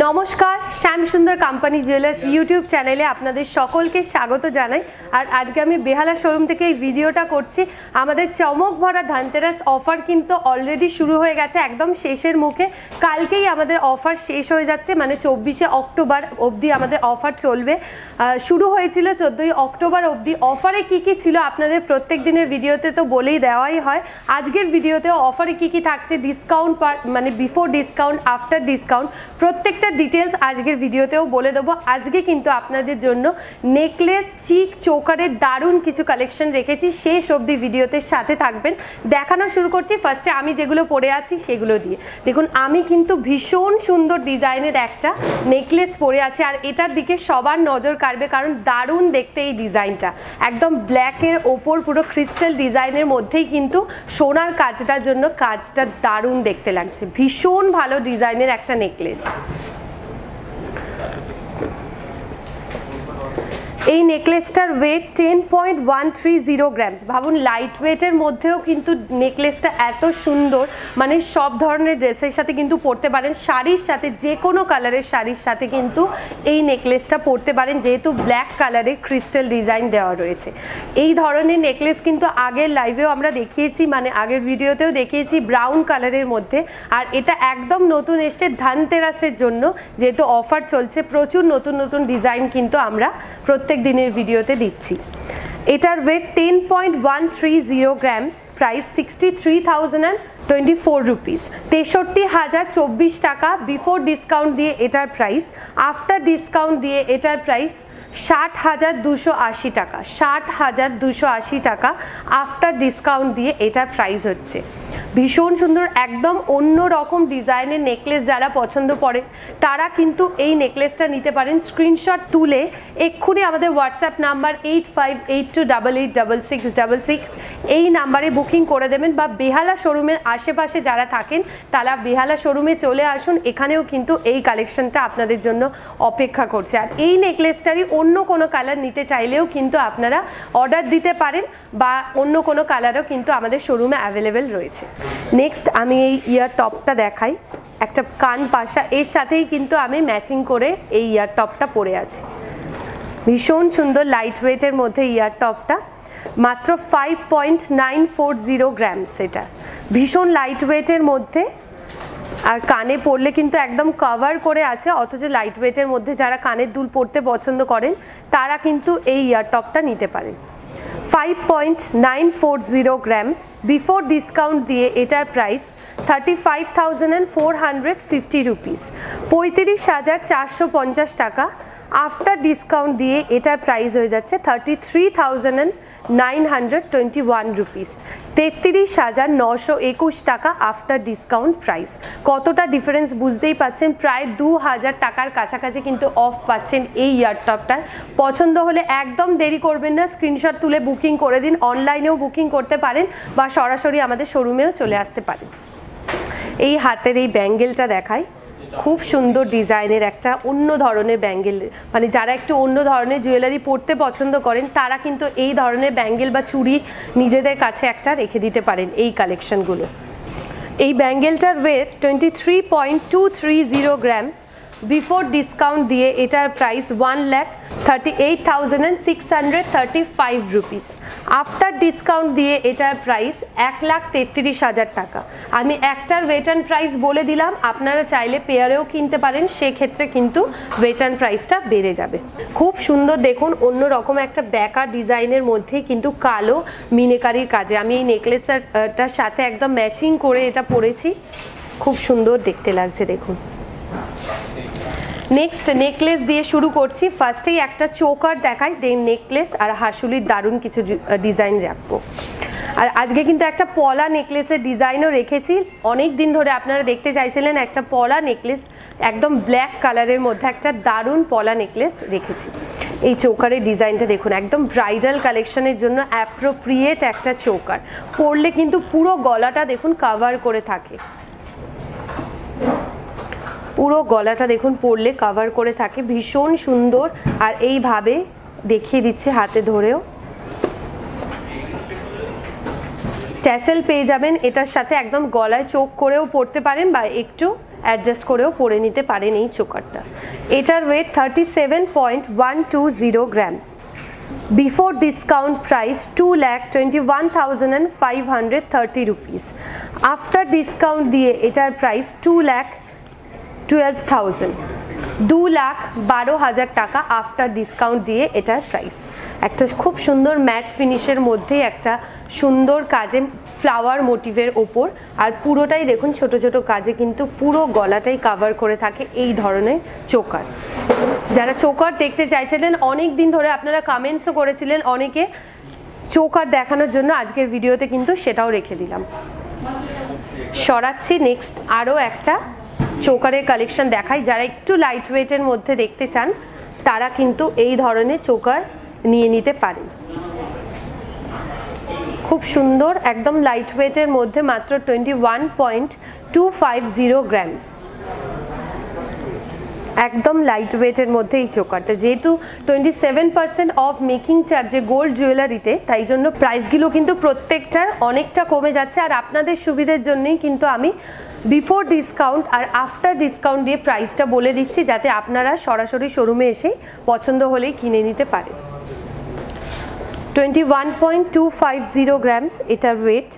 नमस्कार श्याम सुंदर company jewellers YouTube चैनेले आपनादेर सकलके स्वागत जानाई। और आज के बेहाला शोरूम थेके भिडियोटा करछि। आमादेर चमक भरा धनतेरस अफार किन्तु अलरेडी शुरू हो गेछे, एकदम शेषेर मुखे। कालकेई आमादेर अफार शेष हो जाच्छे, माने 24 अक्टोबर अब्दि आमादेर अफार चलबे। शुरू हयेछिलो 14 अक्टोबर अब्दि। अफारे की कि छिलो आपनादेर प्रत्येक दिनेर भिडियोते तो बोलेई देওয়াই হয়। आजकेर भिडियोतेও अफारे की कि थाकছে, डिसकाउंट माने बिफोर डिसकाउंट आफ्टर डिसकाउंट प्रत्येक डिटेल्स आजके भिडियोतेও बोले देव। आज के किन्तु आपनादेर जन्य नेकलेस चिक चोकारे दारुण किछु कलेक्शन रेखेछि, शेष अब्दि भिडियोते साथे थाकबेन। देखानो शुरू करछि। फार्स्टे आमी जेगुलो परे आछि सेगुलो दिये देखुन। आमी किन्तु भीषण सुंदर डिजाइनेर एकटा नेकलेस परे आछि, आर एटार दिके सबार नजर काटबे, कारण दारुण देखते एई डिजाइनटा। एकदम ब्लैकेर ओपर पुरो क्रिस्टल डिजाइनेर मध्येई किन्तु सोनार काजटार जन्य काजटा दारुण देखते लागछे। भीषण भालो डिजाइनेर एकटा नेकलेस। এই নেকলেসটার ওয়েট 10.130 গ্রামস। ভাবুন লাইট ওয়েটের মধ্যেও কিন্তু নেকলেসটা এত সুন্দর, মানে সব ধরনের ড্রেসের সাথে কিন্তু পরতে পারেন। শাড়ির সাথে, যে কোনো কালারের শাড়ির সাথে কিন্তু এই নেকলেসটা পরতে পারেন, যেহেতু ব্ল্যাক কালারে ক্রিস্টাল ডিজাইন দেওয়া রয়েছে। এই ধরনের নেকলেস কিন্তু আগের লাইভেও আমরা দেখিয়েছি, মানে আগের ভিডিওতেও দেখিয়েছি ব্রাউন কালারের মধ্যে। আর এটা একদম নতুন এসছে ধনতেরাসের জন্য, যেহেতু অফার চলছে প্রচুর নতুন নতুন ডিজাইন কিন্তু আমরা প্রত্যেক दिनेर भिडियोते दिच्छी। एटार वेट 10.130 ग्राम्स। प्राइस 63,024 रुपीज़, 63,024 टाका। बिफोर डिसकाउंट दिए एटार प्राइस, आफ्टर डिसकाउंट दिए एटार प्राइस 60,280 टाका। 60,280 टाका आफ्टर डिसकाउंट दिए एटार प्राइस होच्छे। भीषण सुंदर एकदम अन्य रकम डिजाइनर नेकलेस जरा पसंद पड़े तारा किन्तु एई नेकलेसटा निते पारेन। स्क्रीनशट तुले एक्षुनि आमादेर व्हाट्सएप नम्बर 8582886666 एई नम्बरे बुकिंग करे देबेन, बा बेहाला शोरूमेर आशेपाशे जारा थाकेन तारा बेहाला शोरूमे चले आसुन। एखानेओ किन्तु एई कालेक्शनटा आपनादेर जन्य अपेक्षा करछे। आर एई नेकलेसटारই অন্য কোনো কালার নিতে চাইলেও কিন্তু আপনারা অর্ডার দিতে পারেন, বা অন্য কোনো কালারও কিন্তু আমাদের শোরুমে অ্যাভেলেবেল রয়েছে। নেক্সট আমি এই ইয়ার টপটা দেখাই, একটা কান পাশা এর সাথেই কিন্তু আমি ম্যাচিং করে এই ইয়ার টপটা পরে আছি। ভীষণ সুন্দর লাইট ওয়েটের মধ্যে ইয়ার টপটা, মাত্র 5.940 গ্রামস। এটা ভীষণ লাইট ওয়েটের মধ্যে, আর কানে পরলে কিন্তু একদম কভার করে আছে। অথচ লাইট ওয়েটের মধ্যে যারা কানের দুল পরতে পছন্দ করেন তারা কিন্তু এই ইয়ার টপটা নিতে পারেন। 5.940 গ্রামস। বিফোর ডিসকাউন্ট দিয়ে এটার প্রাইস 35,450 রুপিস, 35,450 টাকা। আফটার ডিসকাউন্ট দিয়ে এটার প্রাইস হয়ে যাচ্ছে 33,921 रुपीस, 33,921 टाका आफ्टर डिसकाउंट प्राइस। कतटा डिफारेंस बुझतेई पाচ্ছেন, प्राय 2000 টাকার কাছাকাছি কিন্তু অফ পাচ্ছেন এই ইয়ারটপটা। পছন্দ হলে একদম দেরি করবেন না, স্ক্রিনশট তুলে বুকিং করে দিন। অনলাইনেও বুকিং করতে পারেন বা সরাসরি আমাদের শোরুমেও চলে আসতে পারেন। এই হাতের এই ব্যাঙ্গেলটা দেখাই, खूब सुंदर डिजाइनर একটা অন্য ধরনের ব্যাঙ্গেল, মানে যারা একটু অন্য ধরনের জুয়েলারি পরতে পছন্দ করেন তারা কিন্তু এই ধরনের ব্যাঙ্গেল বা চুড়ি নিজেদের কাছে একটা রেখে দিতে পারেন। এই কালেকশনগুলো, এই ব্যাঙ্গেলটার ওয়েট 23.230 গ্রামস। বিফোর ডিসকাউন্ট দিয়ে এটার প্রাইস 1,38,635 রুপিস, আফটার ডিসকাউন্ট দিয়ে এটার প্রাইস 1,33,000 টাকা। আমি একটার ওয়েটার্ন প্রাইস বলে দিলাম, আপনারা চাইলে পেয়ারেও কিনতে পারেন, সেক্ষেত্রে কিন্তু ওয়েটার্ন প্রাইসটা বেড়ে যাবে। খুব সুন্দর দেখুন, অন্য রকম একটা ব্যাকা ডিজাইনের মধ্যে কিন্তু কালো মিনেকারির কাজে। আমি এই নেকলেসটার সাথে একদম ম্যাচিং করে এটা পরেছি, খুব সুন্দর দেখতে লাগছে দেখুন। नेक्स्ट नेकलेस दिए शुरू करছি। ফার্স্টেই একটা চোকার দেখাই, দেন নেকলেস আর হাসুলির দারুণ কিছু ডিজাইন রাখবো। আর আজকে কিন্তু একটা পলা নেকলেসের ডিজাইনও রেখেছি, অনেক দিন ধরে আপনারা দেখতে চাইছিলেন একটা পলা নেকলেস। একদম ব্ল্যাক কালারের মধ্যে একটা দারুণ পলা নেকলেস রেখেছি। এই চোকারের ডিজাইনটা দেখুন, একদম ব্রাইডাল কালেকশনের জন্য অ্যাপ্রোপ্রিয়েট একটা চোকার। পরলে কিন্তু পুরো গলাটা দেখুন কভার করে থাকে, পুরো গলাটা দেখুন পরলে কভার করে থাকে। ভীষণ সুন্দর। আর এইভাবে দেখিয়ে দিচ্ছে হাতে ধরেও, ট্যাসেল পেয়ে যাবেন এটার সাথে। একদম গলায় চোখ করেও পরতে পারেন, বা একটু एडजस्ट करेও পরে নিতে পারেন এই চোকারটা। এটার weight 37.120 grams. Before discount price 2,21,530 rupees. After discount दिए एटार प्राइस 2,12,000 2,12,000 टाका आफ्टर डिस्काउंट दिए एटार प्राइस। एक खूब सुंदर मैट फिनिशर मध्य एक सुंदर काजे फ्लावर मोटिवर ओपर और पुरोटाई देखुन छोटो छोटो काजे किन्तु पुरो गलाटाई कवर करे थाके एई धरनेर चोकार। जारा चोकार देखते चाइछिलेन अनेक दिन धरे आपनारा कमेंट्सो करेछिलेन अनेके चोकार देखानोर जोन्नो आजकेर भिडियोते किन्तु सेटाओ रेखे दिलाम। सराच्छि नेक्स्ट आरो एकटा चोकारेर कालेक्शन देखाई। जारा एकटु लाइट वेटेर मध्य देखते चान तारा किन्तु एई धरनेर चोकार निये निते पारेन। खूब सुंदर एकदम लाइट वेटर मध्य मात्र 21.250 ग्राम्स। एकदम लाइट वेटर मध्य चोकाटा जेहेतु 27% अफ मेकिंग चार्जे गोल्ड जुएलारी तई जन्य प्राइसगुलो किन्तु प्रत्येकटार अनेकटा कमे जाच्छे। आर आपनादेर सुविधार जन्यई किन्तु आमी बिफोर डिसकाउंट और आफ्टर डिसकाउंट दिए प्राइसटा बोले दिच्छी जाते आपनारा सरासरि शोरूमे एसेई पछन्द होलेई किने निते पारेन। 21.250 ग्राम्स एटार weight.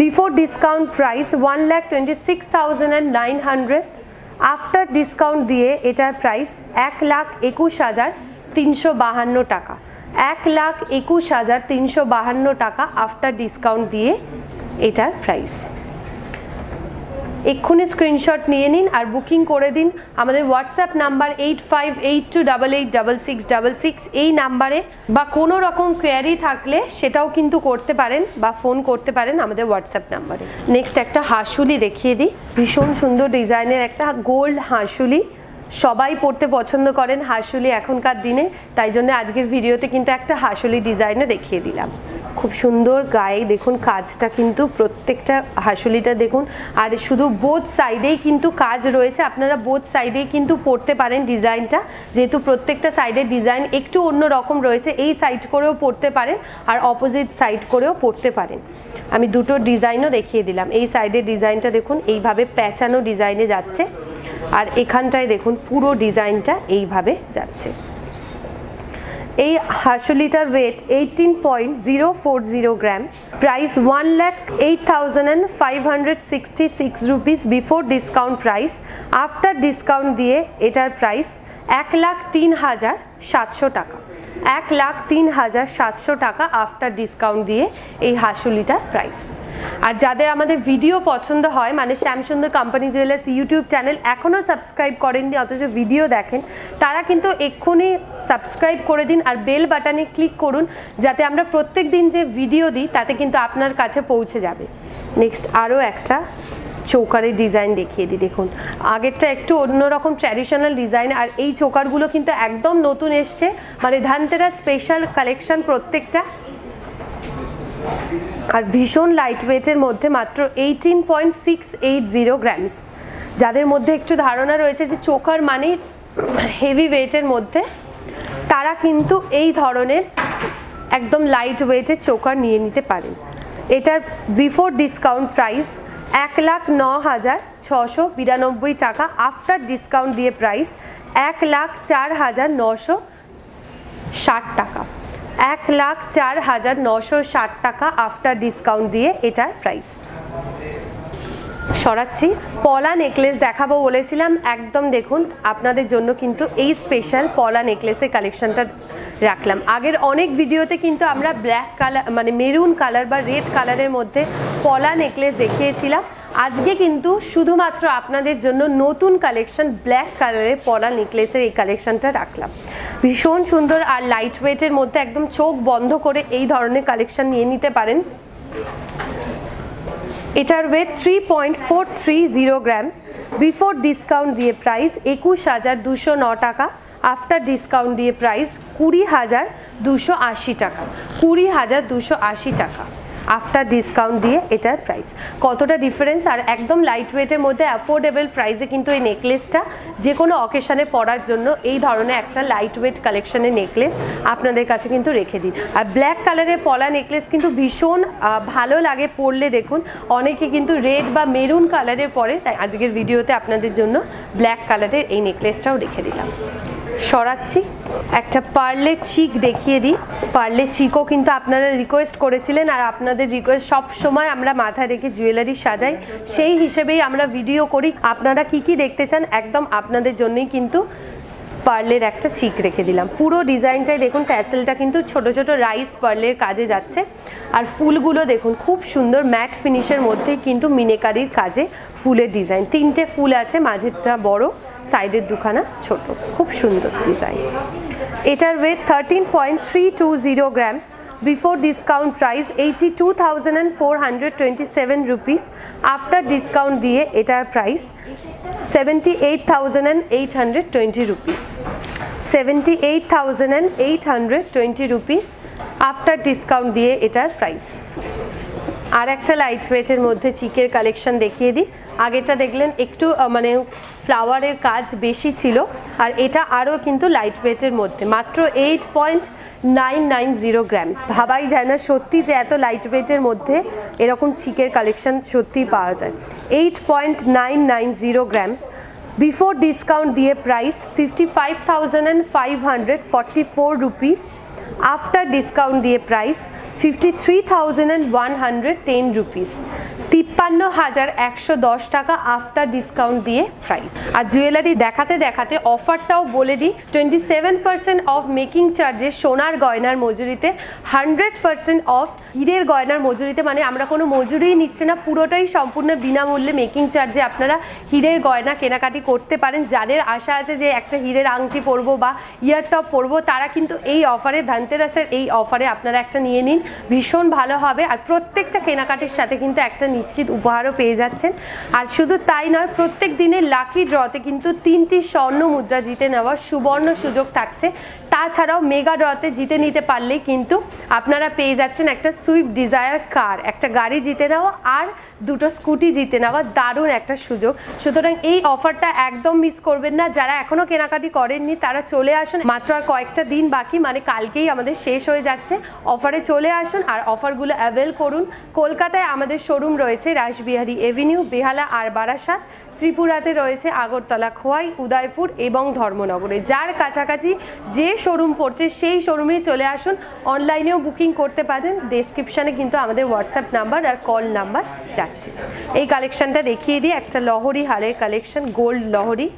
Before discount price 1,26,900 after discount दिए एटार प्राइस 1,21,352 टाका। 1,21,352 टाका आफ्टर डिसकाउंट दिए एटार प्राइस। एक्षुनि स्क्रीनशट निये निन और बुकिंग करे दिन। आमादेर व्हाट्सएप नम्बर 8582886666 एई नम्बरे बा कोनो रकम क्वेरी थाकले सेटाओ किन्तु करते पारेन बा फोन करते पारेन आमादेर व्हाट्सएप नम्बरे। नेक्स्ट एकटा हासुली देखिए दी। भीषण सुंदर डिजाइनेर एकटा गोल्ड हासुली सबाई पड़ते पसंद करें हासुली एखनकार दिने ताई जोन्नो आजकेर भिडियोते किन्तु एकटा हासुली डिजाइनও देखिए दिलाम। खूब सुंदर गाए देखुन काजटा किन्तु प्रत्येकटा हासुलिटा देखुन आर शुधु बोथ साइडेई किन्तु काज रयेछे। आपनारा बोथ साइडेई किन्तु पड़ते पारेन। डिजाइनटा जेहेतु प्रत्येकटा साइडेर डिजाइन एकटु अन्य रकम रयेछे एई साइड करेओ पड़ते पारेन आर अपोजिट साइड करेओ पड़ते पारेन। आमि दुटो डिजाइनও देखिए दिलाम। एई साइडेर डिजाइनटा देखुन एइभाবে पैचानो डिजाइने जाच्छे आर एखानटाय देखुन पुरो डिजाइनटा एइभाবে जाच्छे। এই হাসুলিটার weight 18.040 grams. Price 1,08,566 rupees before discount price. After discount দিয়ে এটার প্রাইস 1,03,700 টাকা। 1,03,700 টাকা আফটার ডিসকাউন্ট দিয়ে এই হাসুলিটার প্রাইস। আর যাদের আমাদের ভিডিও পছন্দ হয় মানে Shyam Sundar company jewellers YouTube channel এখনো সাবস্ক্রাইব করেননি অথচ ভিডিও দেখেন তারা কিন্তু এক্ষুনি সাবস্ক্রাইব করে দিন আর বেল বাটনে ক্লিক করুন যাতে আমরা প্রত্যেক দিন যে ভিডিও দিই তাতে কিন্তু আপনার কাছে পৌঁছে যাবে। নেক্সট আরও একটা चोकारे डिजाइन देखिए दी। देखुन आगेरटा एकटु अन्यरकम ट्रेडिशनल डिजाइन और ये चोकारगुलो किन्तु एकदम नतून एसेछे माने धनतेरस स्पेशल कलेक्शन प्रत्येकटा। और भीषण लाइट वेटर मध्य मात्र 18.680 ग्राम्स। जादेर मध्य एकटु धारणा रयेछे जे चोकार माने हेवी वेटर मध्य तारा किन्तु एई धरनेर एकदम लाइट वेटर चोकार निये निते पारेन। एटार बिफोर डिसकाउंट प्राइस 1,09,692 टाका। आफ्टर डिसकाउंट दिए प्राइस 1,04,960 टाका। 1,04,960 टाका आफ्टर डिसकाउंट दिए एटार प्राइस। सराচ্ছি पला नेकलेस देखाबो बोलेছিলাম एकदम देखुन आपनादेर जोन्नो किन्तु एई स्पेशल पला नेकलेसेर कालेक्शनटा राखलाम। आगेर अनेक भिडियोते किन्तु आमरा ब्लैक कलर माने मेरून कलर बा रेड कलरेर मध्य पला नेकलेस देखिएছিলাম। आजके किन्तु शुधुमात्र आपनादेर जोन्नो नतून कलेक्शन ब्लैक कलरेर पला नेकलेसेर एई कालेक्शनटा राखलाम। भीषण सुंदर आर लाइट वेटेर मध्य एकदम चोख बंध करे एई धरनेर कालेक्शन निये निते पारेन। एटार वेट 3.430 ग्राम्स। बिफोर डिसकाउंट दिए प्राइस 21,209 टाका। आफ्टर डिसकाउंट दिए प्राइस 20,280 टाका। 20,280 टाका। आफ्टर डिसकाउंट दिए एटार प्राइस कतटा डिफारेंस और एकदम लाइट वेटर मध्य अफोर्डेबल प्राइसे क्योंकि ये नेकलेसटा जेको अकेशने पड़ार जो ये एक लाइट वेट कलेक्शनर नेकलेस अपन का क्योंकि रेखे दिन और ब्लैक कलर पला नेकलेस क्योंकि भीषण भलो लागे पड़ले देखूँ अने क्योंकि रेड व मेरून कलर पड़े तई आज के भिडियोते अपन जो ब्लैक कलर ये नेकलेसटाओ रेखे दिल सराচ্ছি একটা পার্লে চিক দেখিয়ে দিই। পার্লে চিকও কিন্তু আপনারা রিকোয়েস্ট করেছিলেন আর আপনাদের রিকোয়েস্ট সব সময় আমরা মাথায় রেখে জুয়েলারি সাজাই, সেই হিসেবেই আমরা ভিডিও করি। আপনারা কি কি দেখতে চান একদম আপনাদের জন্যই কিন্তু পার্লের একটা চিক রেখে দিলাম। পুরো ডিজাইনটাই দেখুন, প্যাসেলটা কিন্তু ছোট ছোট রাইস পার্লের কাজে যাচ্ছে আর ফুলগুলো দেখুন খুব সুন্দর ম্যাট ফিনিশের মধ্যে কিন্তু মিনেকারির কাজে ফুলের ডিজাইন। তিনটে ফুল আছে, মাঝেরটা বড়, সাইডের দুখানা ছোট, খুব সুন্দর ডিজাইন। এটার weight 13.320 grams, before discount price 82,427 rupees, after discount দিয়ে এটার price 78,820 rupees, 78,820 rupees after discount দিয়ে এটার প্রাইস। और एक लाइट वेटर मध्य चिकर कलेक्शन देखिए दी। आगे देखें एकटू माने फ्लावर काज बेशी छिलो और एटा आरो किन्तु लाइट वेटर मध्य मात्र 8.990 ग्राम्स। भाबाई जाए ना सत्यि जे एत लाइट वेटर मध्य एरकम चिकर कलेक्शन सत्यि पावा जाए। 8.990 ग्राम्स बिफोर डिसकाउंट दिए प्राइस 55,544 रुपीस, आफ्टर डिसकाउंट दिए प्राइस 53,110 रुपीस, 53,110 टाका आफ्टर डिसकाउंट दिए प्राइस। और ज्वेलरी देखाते देखाते ऑफरटाओ बोले दी, 27% अफ मेकिंग चार्जे सोनार गयनार मजुरीते, 100% अफ हीरेर गयनार मजुरीते, माने आमरा कोनो मजुरी निच्छे ना, पुरोटाई सम्पूर्ण बिनामूल्ये मेकिंग चार्जे आपनारा हीरेर गयना केनाकाटी करते पारेन। जादेर आशा आछे जे एकटा हीरेर आंगटी पड़बो बा इयारटप पड़बो तारा किन्तु एई अफारे धनतेरसेर एई अफारे आपनारा एकटा निये निन, भीषण भालो होबे। और प्रत्येकटा केनाकाटिर साथे किन्तु एकटा निश्चित उपहारों पे जाच्छेन। और शुधु ताई नय, प्रत्येक दिने लाकी ड्रते किन्तु 3टी स्वर्ण मुद्रा जीते नेওয়ার सुवर्ण सुयोग थाकছে। ताछाड़ाओ मेगा ड्रते जीते निते पारलेই किन्तु आपनारा पे जाच्छेन एकटा सुइफ्ट डिजायर कार, एकटा गाड़ी जीते नेওয়া और दुटो स्कूटी जीते नेওয়া, दारुण एकटा सुयोग। सुतरां एई अफारटा एकदम मिस करबेन ना। जारा एखोनो केनाकाटी करेनনি तारा चले आसुन, मात्र আর কয়েকটা दिन बाकी, माने কালকেই আমাদের শেষ হয়ে যাচ্ছে। অফারে চলে আসুন আর অফারগুলো অ্যাভেল করুন। কলকাতায় আমাদের শোরুম রয়েছে রাসবিহারী এভিনিউ, বেহালা আর বারাসাত, ত্রিপুরাতে রয়েছে আগরতলা, খোয়াই, উদয়পুর এবং ধর্মনগরে। যার কাছাকাছি যে শোরুম পড়ছে সেই শোরুমেই চলে আসুন। অনলাইনেও বুকিং করতে পারেন, ডেসক্রিপশানে কিন্তু আমাদের হোয়াটসঅ্যাপ নাম্বার আর কল নাম্বার যাচ্ছে। এই কালেকশানটা দেখিয়ে দিই, একটা লহরি হারের কালেকশান, গোল্ড লহরি,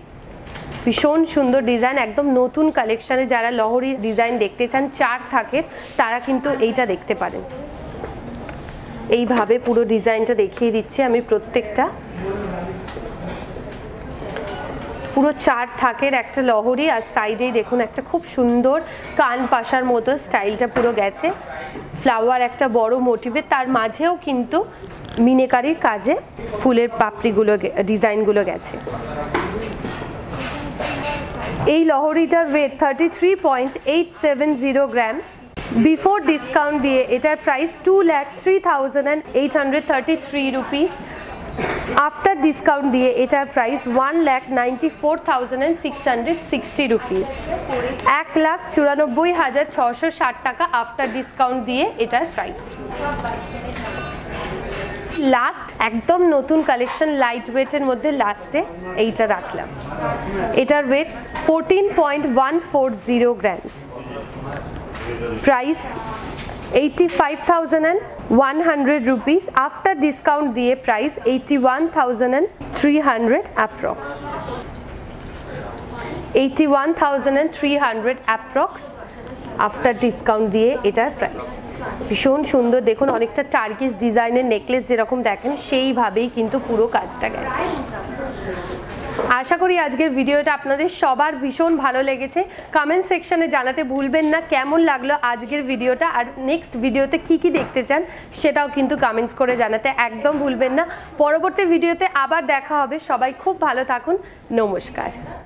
ভীষণ সুন্দর ডিজাইন, একদম নতুন কালেকশানে। যারা লহরি ডিজাইন দেখতে চান চার থাকে তারা কিন্তু এইটা দেখতে পারেন। এইভাবে পুরো ডিজাইনটা দেখিয়ে দিচ্ছি আমি, প্রত্যেকটা পুরো চার থাকের একটা লহরি। আর সাইডেই দেখুন একটা খুব সুন্দর কান পাশার মতো স্টাইলটা পুরো গেছে, ফ্লাওয়ার একটা বড় মোটিভে, তার মাঝেও কিন্তু মিনেকারির কাজে ফুলের পাপড়িগুলো ডিজাইনগুলো গেছে। এই লহরিটার ওয়েট 33.870 গ্রাম, बिफोर डिसकाउंट दिए एटार प्राइस 2,03,833 रुपीस, आफ्टर डिसकाउंट दिए एटार प्राइस 1,94,660 रुपीस, 1,94,660 टाका आफ्टर डिसकाउंट दिए एटार प्राइस। लास्ट एकदम नतून कलेक्शन लाइट वेटर मध्य लास्टे एटा राखलाम, एटार weight 14.140 grams, price 85,100 rupees, after discount दिए price 81,300 approx, 81,300 approx after discount दिए एटार प्राइस। ভীষণ সুন্দর দেখুন, অনেকটা টার্কিশ ডিজাইনের নেকলেস যেরকম দেখেন সেইভাবেই কিন্তু পুরো কাজটা গেছে। आशा करी आजकेर भिडियोटा आपनादेर सबार भीषण भालो लेगेछे। कमेंट सेक्शने जानाते भूलबेन ना केमन लागलो आजकेर भिडियोटा और नेक्स्ट भिडियोते की कि देखते चान सेटाओ किन्तु कमेंट्स करे जानाते एकदम भूलबेन ना। परबर्ती भिडियोते आबार देखा होबे, सबाई खूब भालो थाकुन, नमस्कार।